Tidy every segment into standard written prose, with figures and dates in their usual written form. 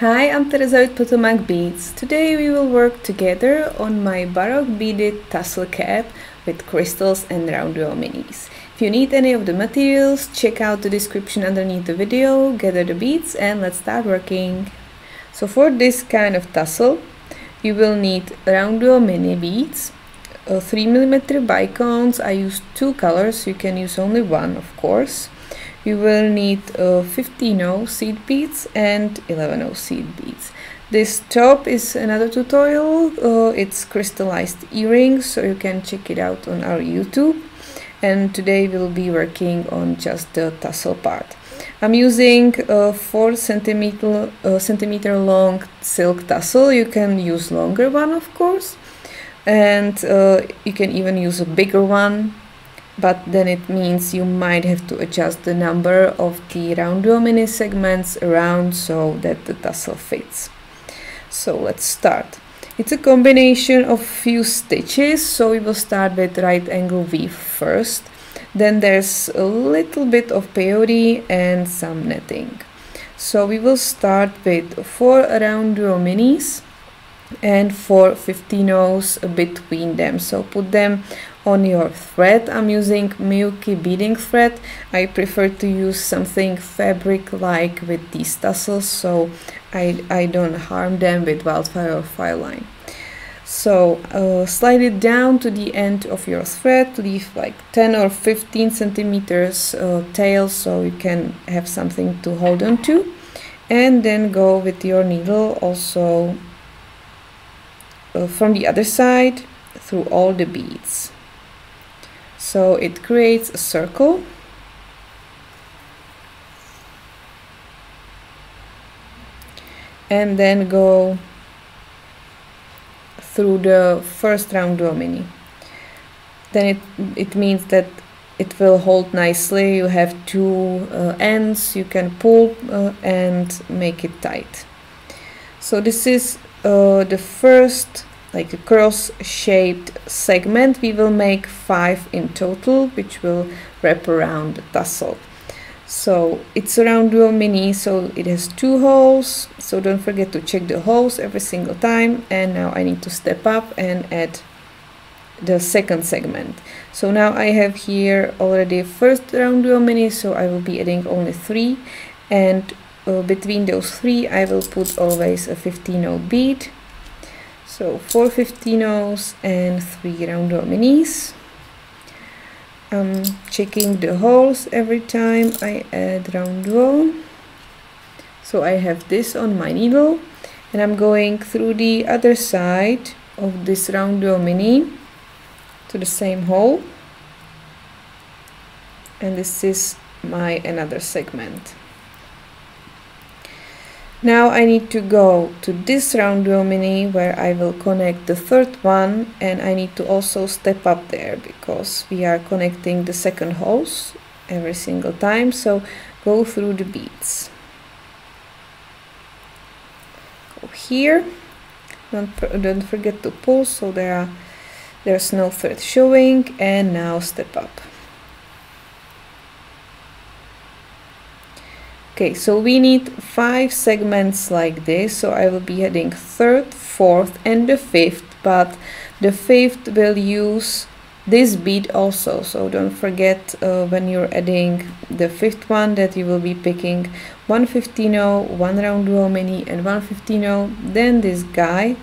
Hi, I'm Teresa with Potomac Beads. Today we will work together on my baroque beaded tassel cap with crystals and RounDuo minis. If you need any of the materials, check out the description underneath the video, gather the beads and let's start working. So for this kind of tassel, you will need RounDuo mini beads, 3mm bicones. I used two colors, you can use only one of course. You will need 15-0 seed beads and 11-0 seed beads. This top is another tutorial, it's crystallized earrings, so you can check it out on our YouTube. And today we'll be working on just the tassel part. I'm using a 4 centimeter long silk tassel. You can use longer one of course, and you can even use a bigger one. But then it means you might have to adjust the number of the RounDuo mini segments around so that the tassel fits. So let's start. It's a combination of few stitches, so we will start with right angle weave first. Then there's a little bit of peyote and some netting. So we will start with 4 RounDuo minis and 4 15-0s between them. So put them on your thread. I'm using Miyuki beading thread. I prefer to use something fabric like with these tassels, so I don't harm them with wildfire or fire line. So slide it down to the end of your thread, leave like 10 or 15 centimeters tail so you can have something to hold on to, and then go with your needle also from the other side through all the beads. So it creates a circle. And then go through the first RounDuo mini. Then it means that it will hold nicely. You have two ends you can pull and make it tight. So this is the first, like a cross-shaped segment. We will make 5 in total, which will wrap around the tassel. So it's a RounDuo mini, so it has 2 holes, so don't forget to check the holes every single time. And now I need to step up and add the second segment. So now I have here already first RounDuo mini, so I will be adding only 3, and between those 3 I will put always a 15-0 bead. So 4 15-0s and 3 RounDuo minis. I'm checking the holes every time I add RounDuo. So I have this on my needle and I'm going through the other side of this RounDuo mini to the same hole. And this is my another segment. Now I need to go to this RounDuo mini where I will connect the third one, and I need to also step up there because we are connecting the second holes every single time. So go through the beads. Go here. Don't forget to pull so there's no thread showing, and now step up. Okay, so we need 5 segments like this, so I will be adding 3rd, 4th and the 5th, but the 5th will use this bead also, so don't forget when you're adding the 5th one that you will be picking 1 15-0, 1 RounDuo mini and 1 15-0, then this guy,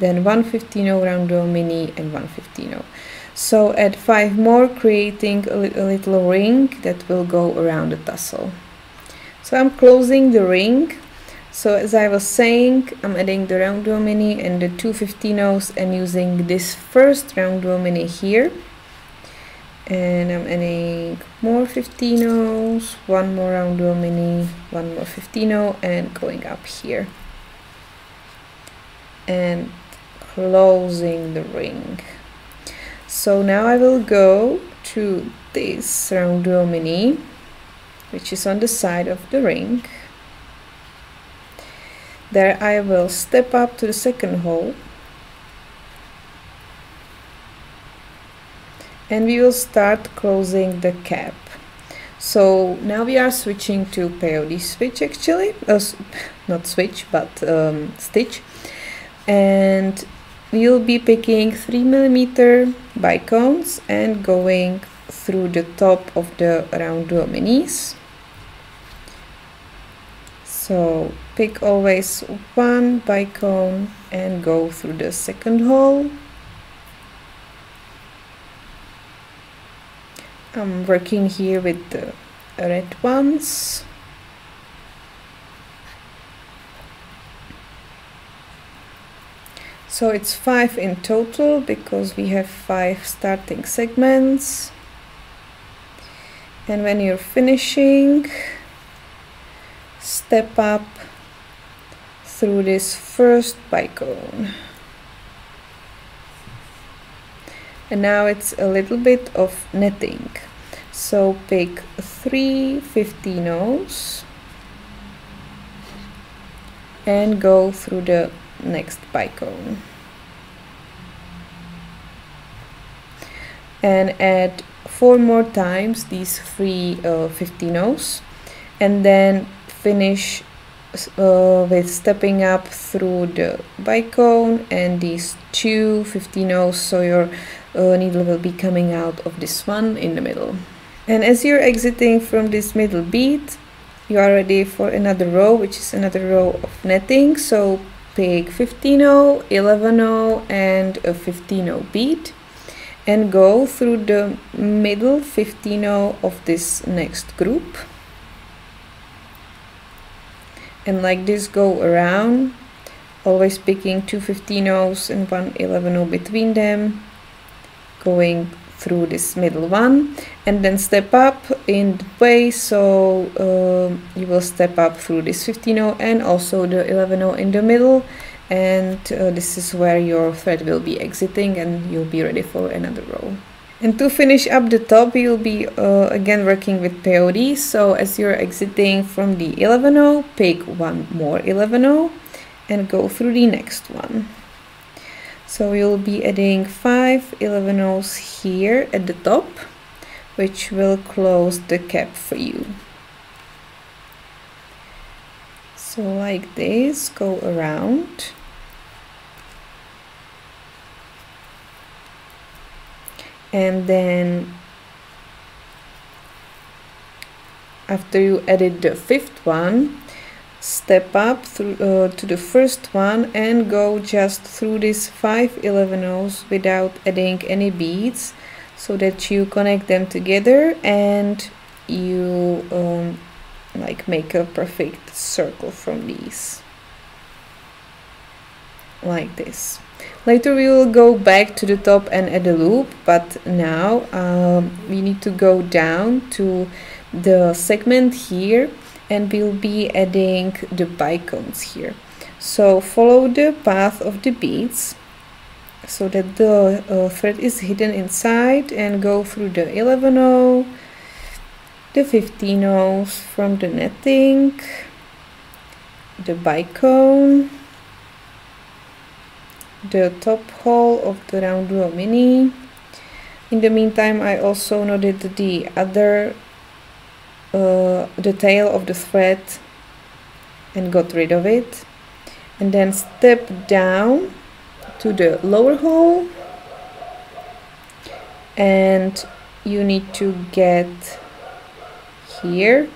then 1 15-0 RounDuo mini and 1 15-0. So add 5 more, creating a little ring that will go around the tassel. So I'm closing the ring. So as I was saying, I'm adding the RounDuo mini and the 2 15-0s and using this first RounDuo mini here. And I'm adding more 15-0s, one more RounDuo mini, one more 15-0 and going up here. And closing the ring. So now I will go to this RounDuo mini, which is on the side of the ring. There I will step up to the second hole. And we will start closing the cap. So now we are switching to peyote switch, actually, not switch, but stitch, and we'll be picking 3mm by cones and going through the top of the RounDuo minis. So pick always one by cone and go through the second hole. I'm working here with the red ones. So it's 5 in total because we have 5 starting segments. And when you're finishing, step up through this first bicone. And now it's a little bit of netting. So pick 3 15-0s and go through the next bicone. And add 4 more times these 3 15-0s, and then finish with stepping up through the bicone and these 2 15-0s, so your needle will be coming out of this one in the middle. And as you're exiting from this middle bead, you are ready for another row, which is another row of netting. So pick 15-0, 11-0 and a 15-0 bead, and go through the middle 15-0 of this next group. And like this, go around, always picking 2 15-0s and 1 11-0 between them, going through this middle one, and then step up in the way. So you will step up through this 15-0 and also the 11-0 in the middle, and this is where your thread will be exiting, and you'll be ready for another row. And to finish up the top, you'll be again working with peyote. So as you're exiting from the 11-0, pick 1 more 11-0 and go through the next one. So you'll be adding 5 11-0s here at the top, which will close the cap for you. So like this, go around. And then after you added the 5th one, step up through, to the first one and go just through these 5 11-0s without adding any beads, so that you connect them together and you like make a perfect circle from these, like this. Later we will go back to the top and add a loop, but now we need to go down to the segment here, and we'll be adding the bicones here. So follow the path of the beads so that the thread is hidden inside, and go through the 11-0, the 15-0s from the netting, the bicone, the top hole of the RounDuo mini. In the meantime, I also knotted the other the tail of the thread and got rid of it, and then step down to the lower hole, and you need to get here.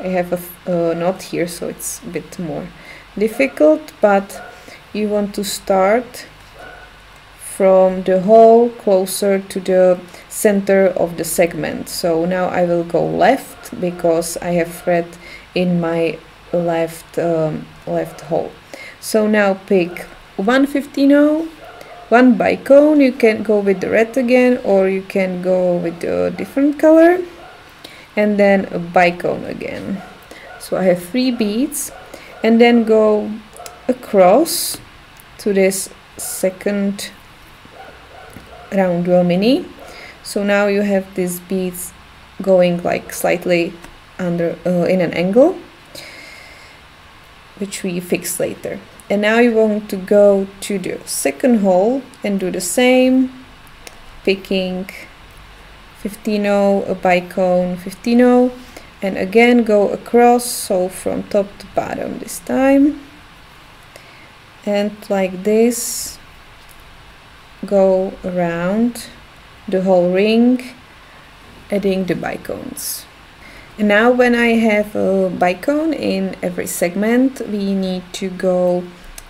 I have a knot here, so it's a bit more difficult, but you want to start from the hole closer to the center of the segment. So now I will go left because I have thread in my left hole. So now pick 1 15-0, 1 bicone. You can go with the red again, or you can go with a different color, and then a bicone again. So I have 3 beads, and then go across to this second RounDuo mini. So now you have these beads going like slightly under in an angle, which we fix later. And now you want to go to the second hole and do the same, picking 15-0, a bicone 15-0, and again go across, so from top to bottom this time, and like this go around the whole ring, adding the bicones. And now when I have a bicone in every segment, we need to go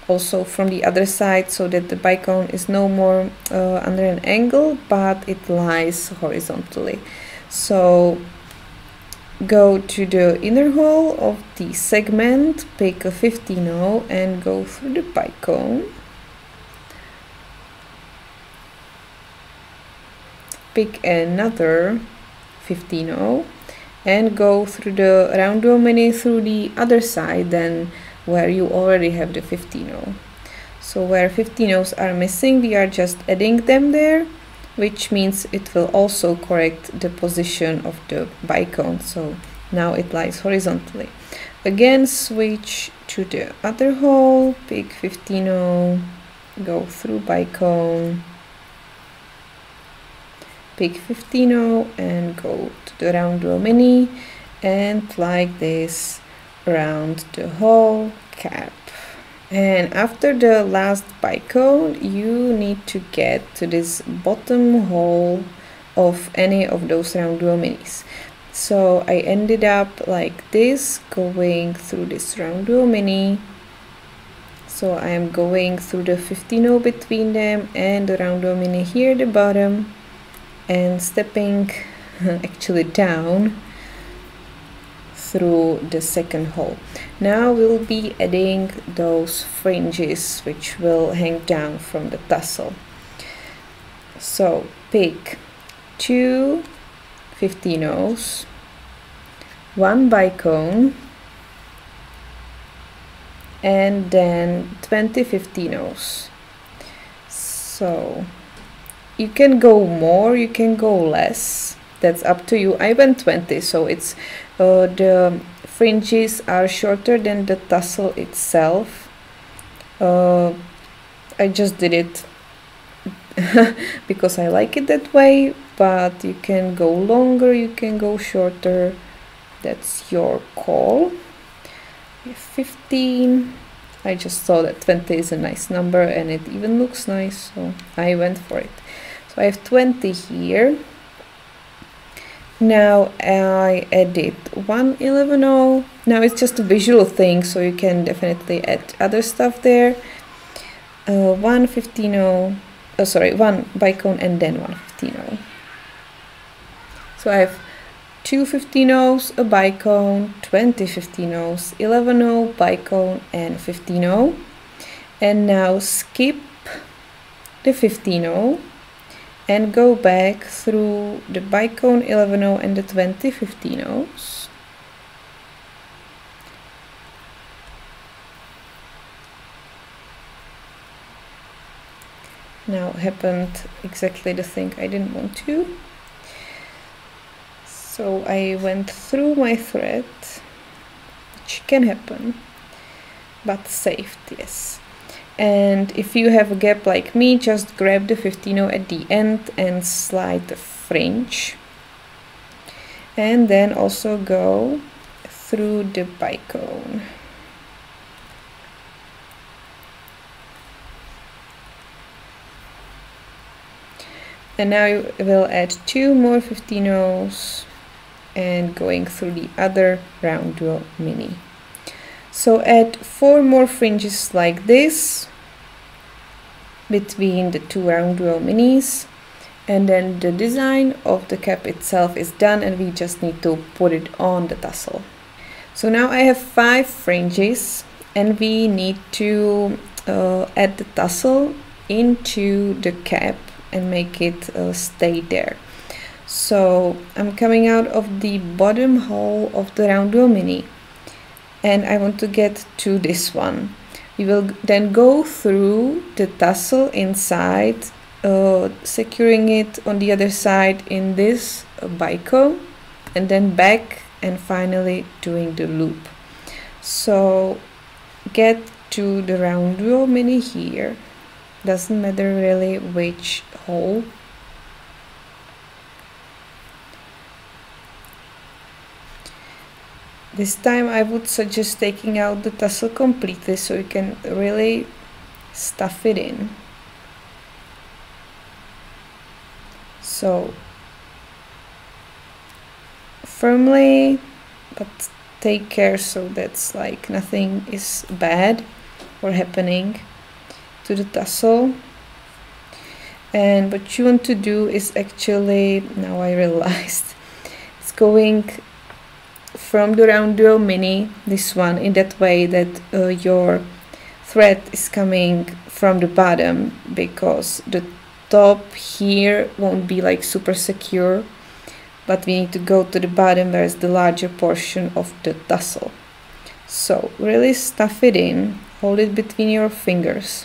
also from the other side, so that the bicone is no more under an angle, but it lies horizontally. So go to the inner hole of the segment, pick a 15-0 and go through the bicone. Pick another 15-0 and go through the RounDuo mini through the other side then, where you already have the 15-0. So where 15-0s are missing, we are just adding them there, which means it will also correct the position of the bicone. So now it lies horizontally. Again, switch to the other hole, pick 15-0, go through bicone, pick 15-0 and go to the RounDuo mini, and like this around the whole cap. And after the last bicone, you need to get to this bottom hole of any of those RounDuo minis. So I ended up like this, going through this RounDuo mini. So I am going through the 15-0 between them and the RounDuo mini here at the bottom, and stepping actually down through the second hole. Now we'll be adding those fringes which will hang down from the tassel. So pick two 15-0s, one bicone, and then 20 15-0s. So you can go more, you can go less, that's up to you. I went 20, so it's the fringes are shorter than the tassel itself. I just did it because I like it that way, but you can go longer, you can go shorter, that's your call. 15, I just saw that 20 is a nice number and it even looks nice, so I went for it. So I have 20 here. Now I added one 11-0. Now it's just a visual thing, so you can definitely add other stuff there. One 15-0, oh sorry, one bicone and then one 15-0. So I have two 15-0s, a bicone, 20 15-0s, 11-0, bicone and 15-0. And now skip the 15-0 and go back through the bicone 11-0 and the 20 15-0s. Now happened exactly the thing I didn't want to. So I went through my thread, which can happen, but saved, yes. And if you have a gap like me, just grab the 15-0 at the end and slide the fringe. And then also go through the bicone. And now you will add two more 15-0s and going through the other RounDuo mini. So add four more fringes like this between the two RounDuo minis, and then the design of the cap itself is done and we just need to put it on the tassel. So now I have five fringes and we need to add the tassel into the cap and make it stay there. So I'm coming out of the bottom hole of the RounDuo mini and I want to get to this one. We will then go through the tassel inside, securing it on the other side in this bicone, and then back and finally doing the loop. So get to the RounDuo mini here, doesn't matter really which hole, This time I would suggest taking out the tassel completely so you can really stuff it in. So firmly, but take care so that's like nothing is bad or happening to the tassel. And what you want to do is actually, now I realized, it's going from the RounDuo mini, this one, in that way that your thread is coming from the bottom, because the top here won't be like super secure, but we need to go to the bottom where is the larger portion of the tassel. So really stuff it in, hold it between your fingers,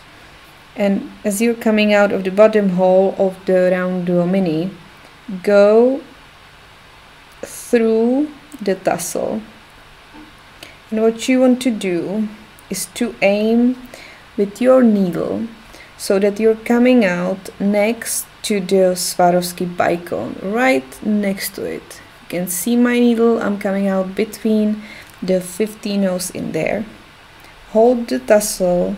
and as you're coming out of the bottom hole of the RounDuo mini, go through the tassel. And what you want to do is to aim with your needle so that you're coming out next to the Swarovski bicone, right next to it. You can see my needle, I'm coming out between the 50 nose in there. Hold the tassel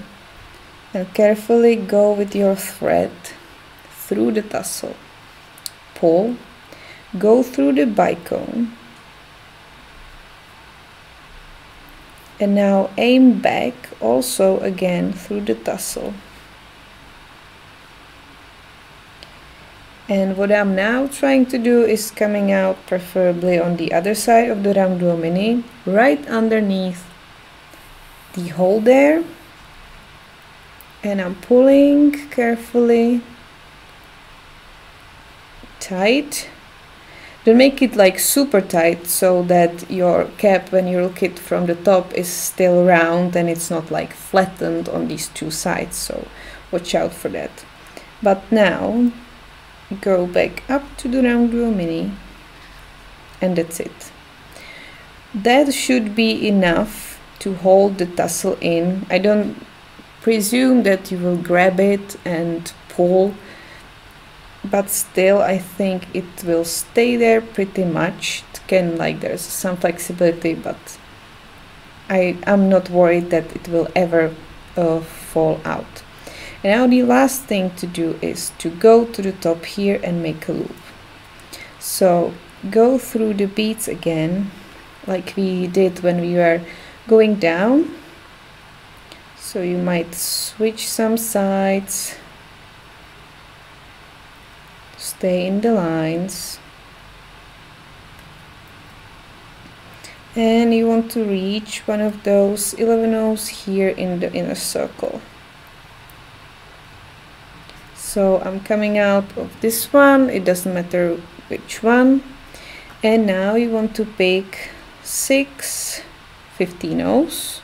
and carefully go with your thread through the tassel. Pull, go through the bicone, and now aim back also again through the tassel. And what I'm now trying to do is coming out preferably on the other side of the RounDuo mini, right underneath the hole there. And I'm pulling carefully, tight. Don't make it like super tight so that your cap, when you look it from the top, is still round and it's not like flattened on these two sides, so watch out for that. But now go back up to the RounDuo mini, and that's it. That should be enough to hold the tassel in. I don't presume that you will grab it and pull, but still I think it will stay there pretty much. It can, like, there's some flexibility, but I'm not worried that it will ever fall out. And now the last thing to do is to go to the top here and make a loop. So go through the beads again, like we did when we were going down. So you might switch some sides, stay in the lines, and you want to reach one of those 11 nodes here in the inner circle. So I'm coming out of this one, it doesn't matter which one, and now you want to pick 6 15 nodes.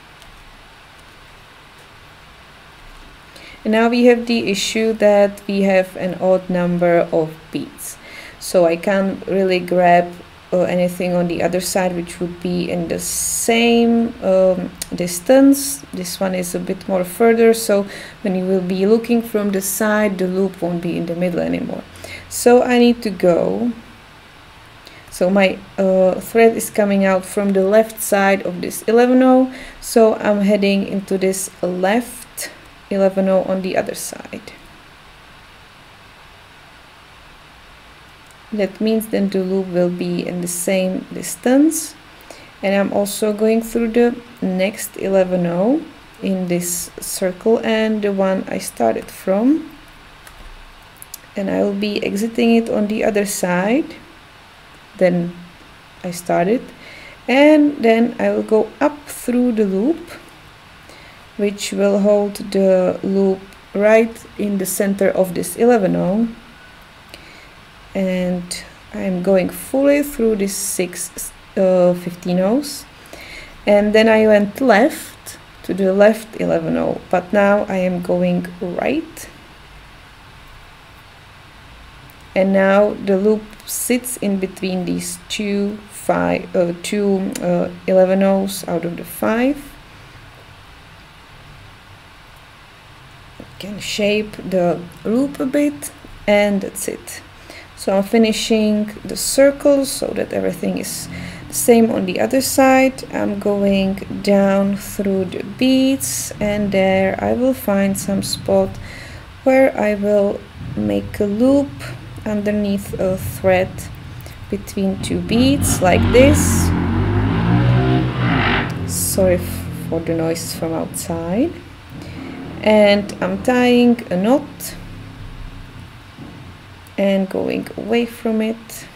And now we have the issue that we have an odd number of beads. So I can't really grab anything on the other side which would be in the same distance. This one is a bit more further, so when you will be looking from the side, the loop won't be in the middle anymore. So I need to go. So my thread is coming out from the left side of this 11-0, so I'm heading into this left 11-0 on the other side. That means then the loop will be in the same distance, and I'm also going through the next 11-0 in this circle and the one I started from, and I will be exiting it on the other side then I started, and then I will go up through the loop, which will hold the loop right in the center of this 11-0, and I'm going fully through this 6 15-0s, and then I went left to the left 11-0, but now I am going right, and now the loop sits in between these two 11-0s out of the 5. Can shape the loop a bit, and that's it. So I'm finishing the circle so that everything is the Same on the other side. I'm going down through the beads, and there I will find some spot where I will make a loop underneath a thread between two beads like this. Sorry for the noise from outside. And I'm tying a knot and going away from it.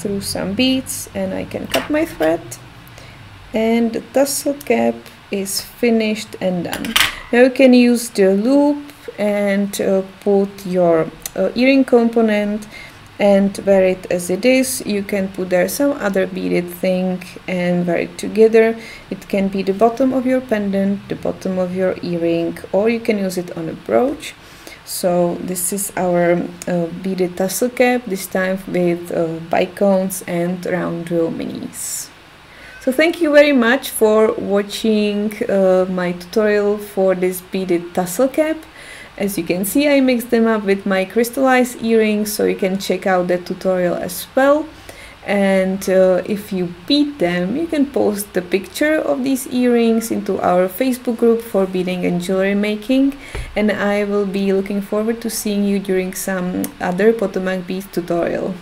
Through some beads, and I can cut my thread, and the tassel cap is finished and done. Now you can use the loop and put your earring component and wear it as it is. You can put there some other beaded thing and wear it together. It can be the bottom of your pendant, the bottom of your earring, or you can use it on a brooch. So this is our beaded tassel cap, this time with bicones and RounDuo minis. So thank you very much for watching my tutorial for this beaded tassel cap. As you can see, I mixed them up with my crystallized earrings, so you can check out that tutorial as well. And if you bead them, you can post the picture of these earrings into our Facebook group for beading and jewelry making, and I will be looking forward to seeing you during some other Potomac Beads tutorial.